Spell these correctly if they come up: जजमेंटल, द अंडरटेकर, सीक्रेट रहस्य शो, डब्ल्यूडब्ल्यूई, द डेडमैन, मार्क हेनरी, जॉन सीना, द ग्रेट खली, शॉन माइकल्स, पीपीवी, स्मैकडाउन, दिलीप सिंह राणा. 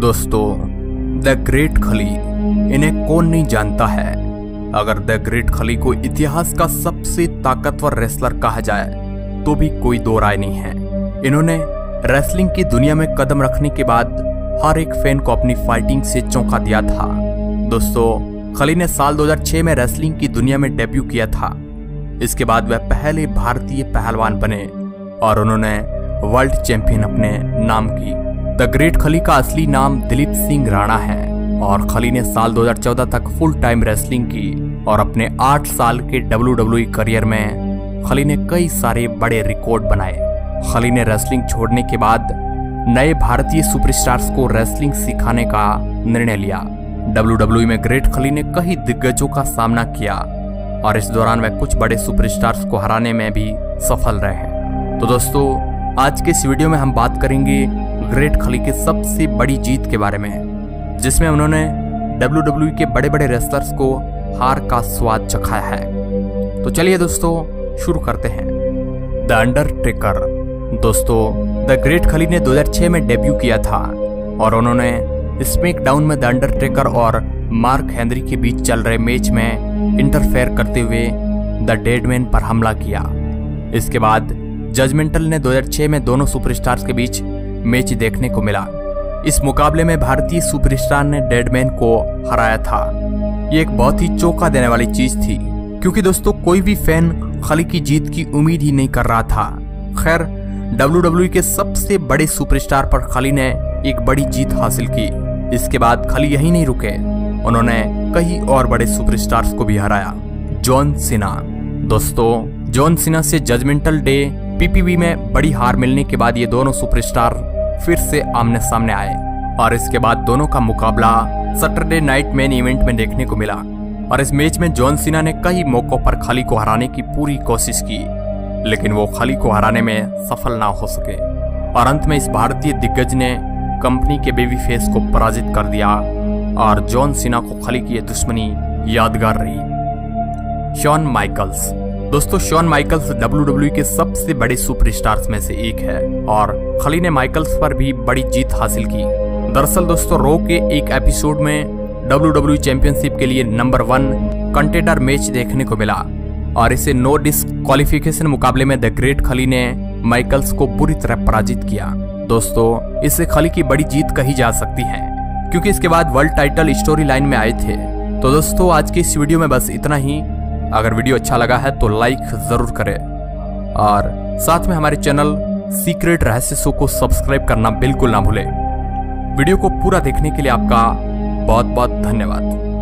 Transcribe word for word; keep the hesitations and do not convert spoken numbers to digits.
दोस्तों, द ग्रेट खली इन्हें कौन नहीं जानता है। अगर द ग्रेट खली को इतिहास का सबसे ताकतवर रेसलर कहा जाए तो भी कोई दो राय नहीं है। इन्होंने रेसलिंग की दुनिया में कदम रखने के बाद हर एक फैन को अपनी फाइटिंग से चौंका दिया था। दोस्तों, खली ने साल दो हज़ार छह में रेसलिंग की दुनिया में डेब्यू किया था। इसके बाद वह पहले भारतीय पहलवान बने और उन्होंने वर्ल्ड चैंपियन अपने नाम की। द ग्रेट खली का असली नाम दिलीप सिंह राणा है और खली ने साल दो हज़ार चौदह तक फुल टाइम रेसलिंग की और अपने आठ साल के डब्ल्यूडब्ल्यूई करियर में खली ने कई सारे बड़े रिकॉर्ड बनाए। खली ने रेसलिंग छोड़ने के बाद नए भारतीय सुपरस्टार्स को रेसलिंग सिखाने का निर्णय लिया। डब्ल्यूडब्ल्यूई में ग्रेट खली ने कई दिग्गजों का सामना किया और इस दौरान वह कुछ बड़े सुपरस्टार्स को हराने में भी सफल रहे। तो दोस्तों, आज के इस वीडियो में हम बात करेंगे ग्रेट खली के सबसे बड़ी जीत के बारे में, जिसमें उन्होंने डब्ल्यूडब्ल्यूई के बड़े बड़े रेसलर्स को हार का स्वाद चखाया है। तो चलिए दोस्तों, शुरू करते हैं। द अंडरटेकर। दोस्तों, द ग्रेट खली ने दो हज़ार छह में डेब्यू किया था और उन्होंने स्मैकडाउन में द अंडरटेकर और मार्क हेनरी के बीच चल रहे मैच में इंटरफेयर करते हुए द डेडमैन पर हमला किया। इसके बाद जजमेंटल ने दो हज़ार छह में दोनों सुपरस्टार्स के बीच मैच देखने को मिला। इस मुकाबले में भारतीय सुपरस्टार ने डेडमैन को हराया था। ये एक बहुत ही चौंका देने वाली चीज थी, क्योंकि दोस्तों कोई भी फैन खली की जीत की उम्मीद ही नहीं कर रहा था। खैर, डब्ल्यूडब्ल्यूई के सबसे बड़े सुपरस्टार पर खली ने एक बड़ी जीत हासिल की। इसके बाद खली यही नहीं रुके, उन्होंने कई और बड़े सुपरस्टार्स को भी हराया। जॉन सीना। दोस्तों, जॉन सीना से जजमेंटल डे पीपीवी में बड़ी हार मिलने के बाद ये दोनों सुपरस्टार फिर से आमने सामने आए और इसके बाद दोनों का मुकाबला सैटरडे नाइट मेन इवेंट में देखने को मिला और इस मैच में जॉन सीना ने कई मौकों पर खली को हराने की पूरी कोशिश की, लेकिन वो खली को हराने में सफल ना हो सके और अंत में इस भारतीय दिग्गज ने कंपनी के बेबी फेस को पराजित कर दिया और जॉन सीना को खली की यह दुश्मनी यादगार रही। शॉन माइकल्स। दोस्तों, शॉन माइकल्स डब्ल्यूडब्ल्यूई के सबसे बड़े सुपरस्टार्स में से एक है और खली ने माइकल्स पर भी बड़ी जीत हासिल की। दरअसल दोस्तों, रो के एक एपिसोड में डब्ल्यूडब्ल्यूई चैंपियनशिप के लिए नंबर वन कंटेंडर मैच देखने को मिला और इसे नो डिस्क्वालिफिकेशन मुकाबले में द ग्रेट खली ने माइकल्स को बुरी तरह पराजित किया। दोस्तों, इसे खली की बड़ी जीत कही जा सकती है, क्योंकि इसके बाद वर्ल्ड टाइटल स्टोरी लाइन में आए थे। तो दोस्तों, आज की इस वीडियो में बस इतना ही। अगर वीडियो अच्छा लगा है तो लाइक जरूर करें और साथ में हमारे चैनल सीक्रेट रहस्य शो को सब्सक्राइब करना बिल्कुल ना भूलें। वीडियो को पूरा देखने के लिए आपका बहुत बहुत धन्यवाद।